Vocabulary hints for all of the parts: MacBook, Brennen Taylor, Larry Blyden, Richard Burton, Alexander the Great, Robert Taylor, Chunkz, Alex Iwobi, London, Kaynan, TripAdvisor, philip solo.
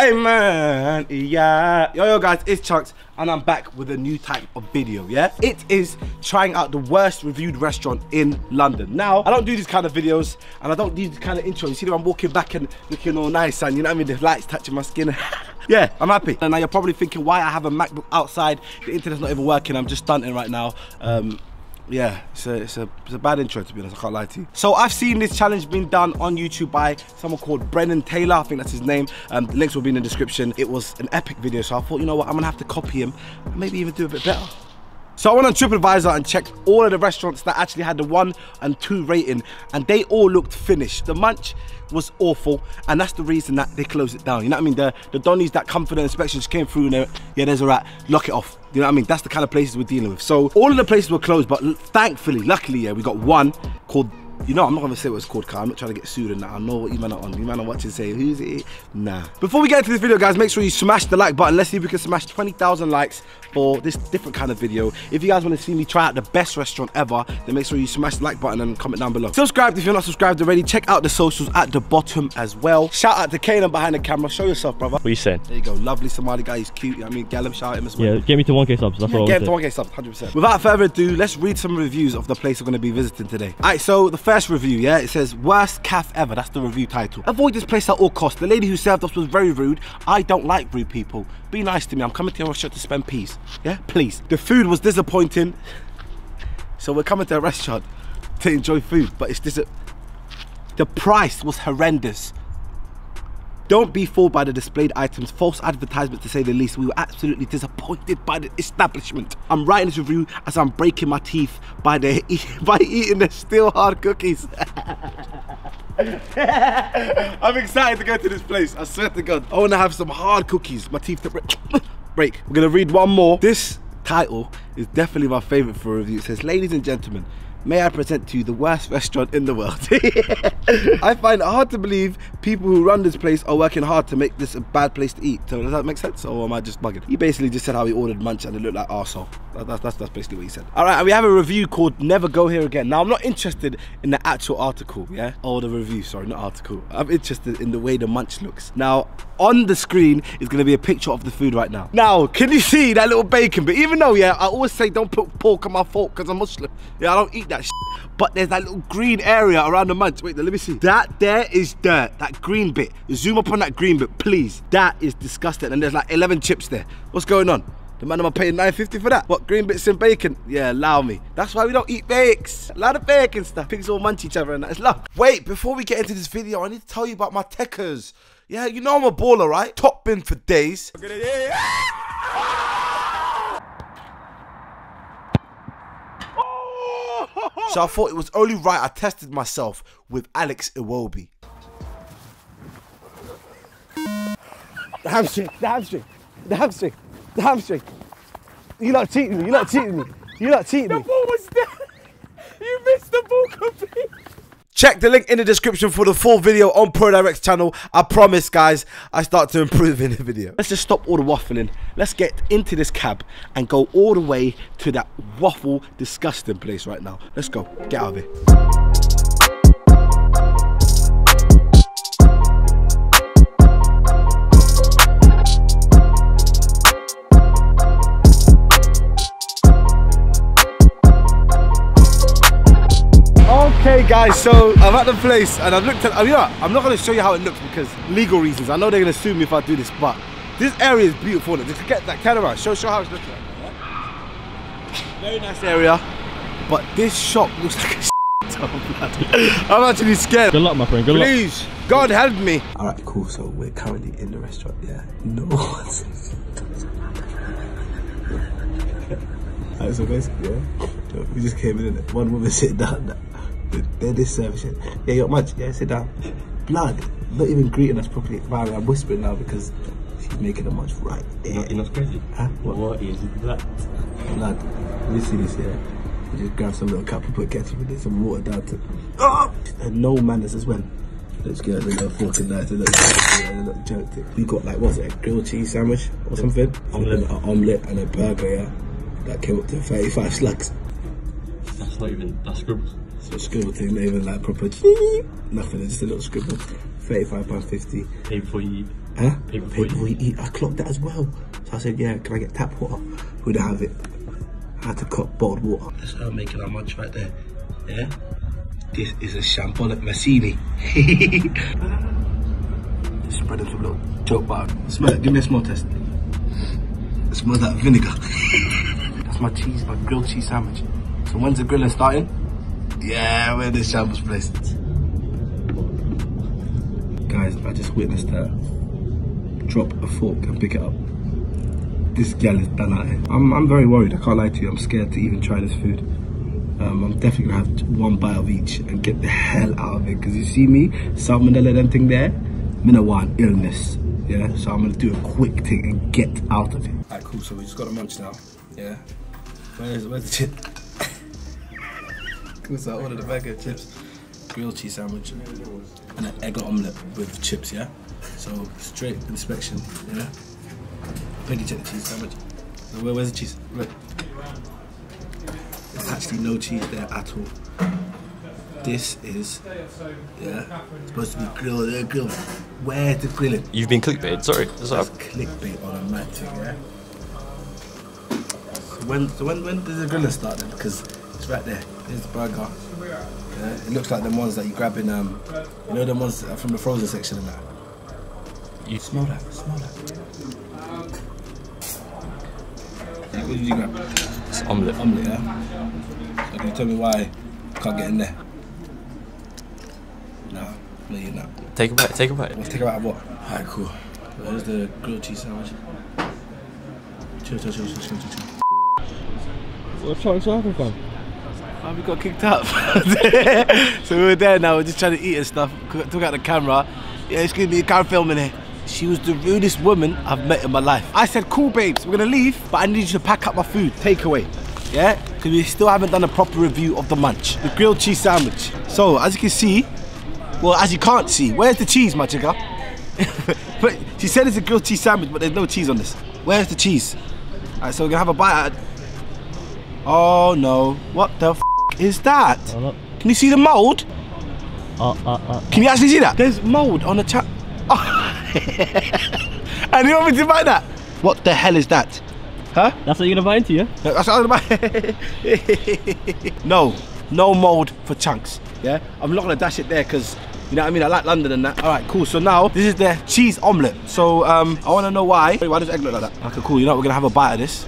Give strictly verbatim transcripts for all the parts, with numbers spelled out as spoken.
Hey man, yeah, yo yo guys, it's Chunkz and I'm back with a new type of video, yeah? It is trying out the worst reviewed restaurant in London. Now, I don't do these kind of videos and I don't do these kind of intros. You see that I'm walking back and looking all nice and you know what I mean, the light's touching my skin. Yeah, I'm happy. And now you're probably thinking why I have a MacBook outside, the internet's not even working, I'm just stunting right now. Um, Yeah, it's a, it's, a, it's a bad intro to be honest, I can't lie to you. So I've seen this challenge being done on YouTube by someone called Brennen Taylor, I think that's his name. Um, the links will be in the description. It was an epic video, so I thought, you know what, I'm gonna have to copy him and maybe even do a bit better. So I went on TripAdvisor and checked all of the restaurants that actually had the one and two rating and they all looked finished. The munch was awful and that's the reason that they closed it down. You know what I mean? The, the Donnies that come for the inspections came through and they're, yeah, there's a rat, knock it off. You know what I mean? That's the kind of places we're dealing with. So all of the places were closed, but thankfully, luckily, yeah, we got one called, you know, I'm not gonna say what it's called, car. I'm not trying to get sued and that. I know what you man are on. You man are watching say, who's it? Nah. Before we get into this video, guys, make sure you smash the like button. Let's see if we can smash twenty thousand likes for this different kind of video. If you guys wanna see me try out the best restaurant ever, then make sure you smash the like button and comment down below. Subscribe if you're not subscribed already. Check out the socials at the bottom as well. Shout out to Kaynan behind the camera. Show yourself, brother. What are you saying? There you go. Lovely Somali guy. He's cute. You know what I mean? Gallum, shout out him as well. Yeah, get me to one K subs. That's yeah, what I get him to one K subs, one hundred percent. Without further ado, let's read some reviews of the place we're gonna be visiting today. All right, so the first review, yeah, it says worst cafe ever. That's the review title. Avoid this place at all costs. The lady who served us was very rude. I don't like rude people. Be nice to me. I'm coming to your restaurant to spend peace. Yeah, please. The food was disappointing. So we're coming to a restaurant to enjoy food, but it's dis- the price was horrendous. Don't be fooled by the displayed items, false advertisement to say the least. We were absolutely disappointed by the establishment. I'm writing this review as I'm breaking my teeth by the by eating the still hard cookies. I'm excited to go to this place, I swear to God. I wanna have some hard cookies, my teeth to break. We're gonna read one more. This title is definitely my favorite for a review. It says, ladies and gentlemen, may I present to you the worst restaurant in the world. I find it hard to believe people who run this place are working hard to make this a bad place to eat. So does that make sense or am I just bugging? He basically just said how he ordered munch and it looked like arsehole. That's, that's, that's basically what he said. All right, and we have a review called Never Go Here Again. Now I'm not interested in the actual article, yeah? Or the review, sorry, not article. I'm interested in the way the munch looks. Now, on the screen is gonna be a picture of the food right now. Now, can you see that little bacon? But even though, yeah, I always say don't put pork on my fork because I'm Muslim. Yeah, I don't eat that shit. But there's that little green area around the munch. Wait, let me see. That there is dirt, that green bit. Zoom up on that green bit, please. That is disgusting. And there's like eleven chips there. What's going on? The man am I paying nine fifty for that? What, green bits and bacon? Yeah, allow me. That's why we don't eat bakes. A lot of bacon stuff. Pigs all munch each other and that's love. Wait, before we get into this video, I need to tell you about my techers. Yeah, you know I'm a baller, right? Top bin for days. So I thought it was only right I tested myself with Alex Iwobi. The hamstring, the hamstring, the hamstring, the hamstring. You're not cheating me, you're not cheating me, you're not cheating me. The ball was there. You missed the ball completely. Check the link in the description for the full video on ProDirect's channel. I promise, guys, I start to improve in the video. Let's just stop all the waffling. Let's get into this cab and go all the way to that waffle disgusting place right now. Let's go. Get out of here. Okay guys, so I'm at the place and I've looked at, I mean, I'm not going to show you how it looks because legal reasons. I know they're going to sue me if I do this, but this area is beautiful. Just get that camera, show, show how it's looking like that, yeah? Very nice area, but this shop looks like a s***. I'm actually scared. Good luck my friend, good luck. Please, God help me. Alright cool, so we're currently in the restaurant, yeah. No one's Alright, so basically, yeah, we just came in and one woman sitting down. They're this service. Yeah, you're much. Yeah, sit down. Blood. Not even greeting us properly. Violet, I'm whispering now because she's making a munch right there. You're not crazy? Huh? What? What is that? Blood. Let me see this here. Yeah. You just grab some little cup and put ketchup in it, some water down to. Oh! And no manners as well. Let's get a little fork and knife, a little joke. We got like, what was it, a grilled cheese sandwich or something? Omelette. An omelette and a burger, yeah. That came up to thirty-five slugs. That's not even, that's scribbles. So scribble thing, not even like proper nothing, it's just a little scribble. thirty-five pounds fifty. Pay before you eat. Huh? People, people eat. eat. I clocked that as well. So I said, yeah, can I get tap water? We'd have it. I had to cut boiled water. That's how I'm making our munch right there. Yeah? This is a shambolic Massini. Just spread some little joke bar. Smell it, give me a small test. It smells like vinegar. That's my cheese, my grilled cheese sandwich. So when's the grilling starting? Yeah, where this shambles place. Guys, I just witnessed her drop a fork and pick it up. This gal is done out here. I'm, I'm very worried, I can't lie to you. I'm scared to even try this food. Um, I'm definitely gonna have one bite of each and get the hell out of it. Cause you see me, salmonella, them thing there, Minawan illness, yeah? So I'm gonna do a quick thing and get out of it. All right, cool, so we just got a munch now, yeah? Where's, where's the chip? Cool, so I ordered a bag of chips, grilled cheese sandwich, and an egg omelette with chips, yeah? So straight inspection, yeah? Piggy check the cheese sandwich. So where, where's the cheese? Look. There's actually no cheese there at all. This is, yeah, supposed to be grilled, uh, grilled. Where's the grilling? You've been clickbait, sorry. That's clickbait on a mad thing, yeah? So when, so when, when does the grilling start then? Because it's right there, here's the burger. Yeah? It looks like the ones that you grab in, um, you know the ones from the frozen section and that? You smell that, smell that. What did you grab? It's omelette. Omelette, yeah? So can you tell me why I can't get in there? No, no you're not. Take a bite, take a bite. Let's take a bite of what? Alright, cool. There's the grilled cheese sandwich. Chill, chill, chill, chill, chill, chill, chill. What chunks happened, fam? Oh, we got kicked out. So we were there now, we're just trying to eat and stuff. Took out the camera. Yeah, excuse me, you can't film in here. She was the rudest woman I've met in my life. I said, cool babes, we're gonna leave, but I need you to pack up my food, take away, yeah? Because we still haven't done a proper review of the munch, the grilled cheese sandwich. So, as you can see, well, as you can't see, where's the cheese, my chugga? But she said it's a grilled cheese sandwich, but there's no cheese on this. Where's the cheese? All right, so we're gonna have a bite at... Oh no, what the f is that? Can you see the mold? Uh, uh, uh. Can you actually see that? There's mold on the chat. And you want me to buy that? What the hell is that? Huh? That's what you're gonna buy into, yeah? That's what I'm gonna buy. No, no mold for Chunkz. Yeah? I'm not gonna dash it there because, you know what I mean? I like London and that. Alright, cool. So now, this is their cheese omelette. So, um, I wanna know why. Wait, why does egg look like that? Okay, cool. You know what? We're gonna have a bite of this.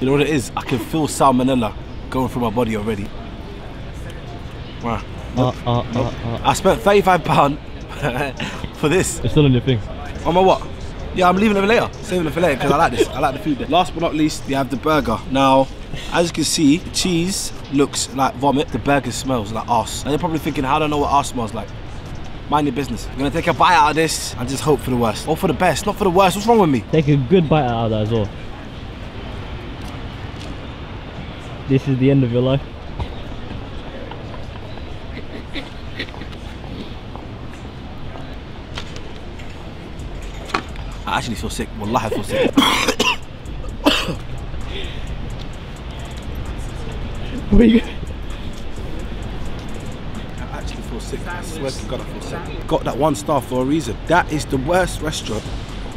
You know what it is? I can feel salmonella going through my body already. Wow. Nope. Uh, uh, nope. Uh, uh. I spent thirty-five pounds for this. It's still on your thing. On my what? Yeah, I'm leaving it for later. Saving it for later because I like this. I like the food there. Last but not least, you have the burger. Now, as you can see, the cheese looks like vomit. The burger smells like arse. And you're probably thinking, how do I know what arse smells like? Mind your business. I'm gonna take a bite out of this and just hope for the worst. Or for the best, not for the worst. What's wrong with me? Take a good bite out of that as well. This is the end of your life. I actually feel sick. Wallahi, I feel sick. I actually feel sick. I swear to God, I feel sick. Got that one star for a reason. That is the worst restaurant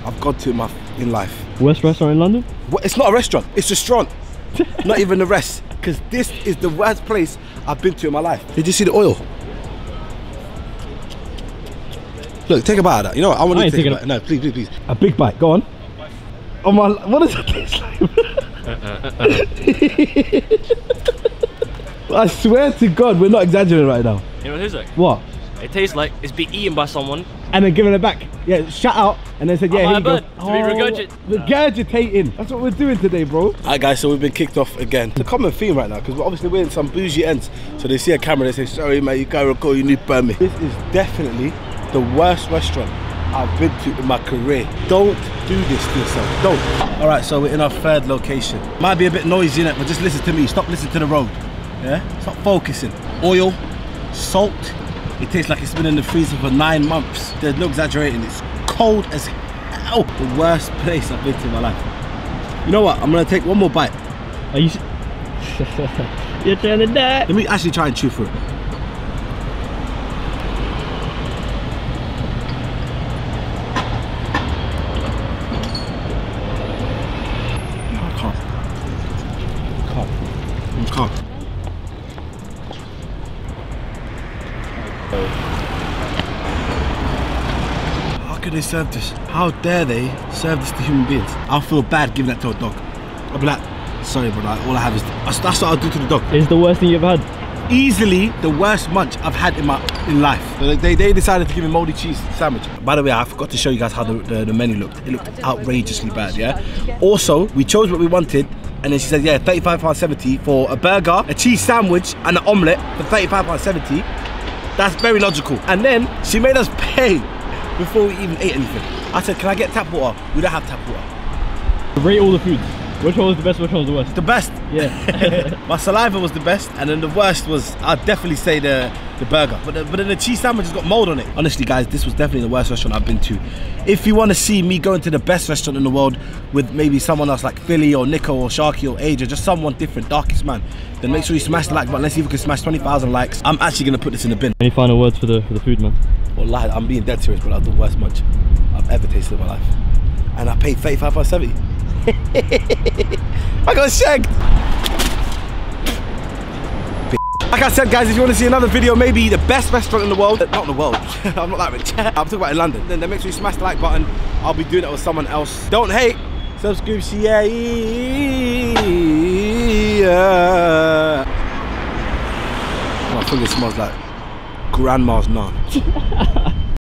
I've gone to in, my, in life. Worst restaurant in London? Well, it's not a restaurant. It's a restaurant. Not even the rest, because this is the worst place I've been to in my life. Did you see the oil? Look, take a bite of that. You know what? I want I to take a bite. No, please, please, please. A big bite. Go on. Oh my! What does that taste like? uh, uh, uh, uh. I swear to God, we're not exaggerating right now. You know what it tastes like? What? It tastes like it's been eaten by someone and then given it back. Yeah, shout out and then said, yeah, here you go. Oh, regurgit regurgitating. That's what we're doing today, bro. Alright, guys, so we've been kicked off again. The common theme right now, because we're obviously we're in some bougie ends. So they see a camera, they say, sorry, mate, you can't record, you need permit. This is definitely the worst restaurant I've been to in my career. Don't do this to yourself, don't. Alright, so we're in our third location. Might be a bit noisy, innit, but just listen to me. Stop listening to the road, yeah? Stop focusing. Oil, salt. It tastes like it's been in the freezer for nine months. There's no exaggerating, it's cold as hell. The worst place I've been to in my life. You know what, I'm gonna take one more bite. Are you... You're trying to die. Let me actually try and chew for it. I can't. I can't. I can't. They serve this. How dare they serve this to human beings? I'll feel bad giving that to a dog. I'll be like, sorry, but like, all I have is this. That's what I'll do to the dog. It's the worst thing you've had. Easily the worst munch I've had in my in life. Like they, they decided to give me moldy cheese sandwich. By the way, I forgot to show you guys how the, the, the menu looked. It looked outrageously bad. Yeah. Also, we chose what we wanted, and then she said, yeah, thirty-five pounds seventy for a burger, a cheese sandwich, and an omelette for thirty-five pounds seventy. That's very logical. And then she made us pay before we even ate anything. I said, can I get tap water? We don't have tap water. Rate all the foods. Which one was the best, which one was the worst? The best. Yeah. My saliva was the best, and then the worst was, I'd definitely say the, the burger. But, the, but then the cheese sandwich has got mold on it. Honestly, guys, this was definitely the worst restaurant I've been to. If you want to see me going to the best restaurant in the world with maybe someone else like Philly or Nico or Sharky or Age or just someone different, Darkest Man, then make sure you smash the like button. Let's see if we can smash twenty thousand likes. I'm actually going to put this in the bin. Any final words for the, for the food, man? Well, I'm being dead serious, but that's the worst munch I've ever tasted in my life. And I paid thirty-five pounds seventy. I got shagged. Like I said, guys, if you want to see another video, maybe the best restaurant in the world, not in the world, I'm not that rich, I'm talking about in London, then make sure you smash the like button. I'll be doing that with someone else. Don't hate, subscribe, share. My finger smells like grandma's naan.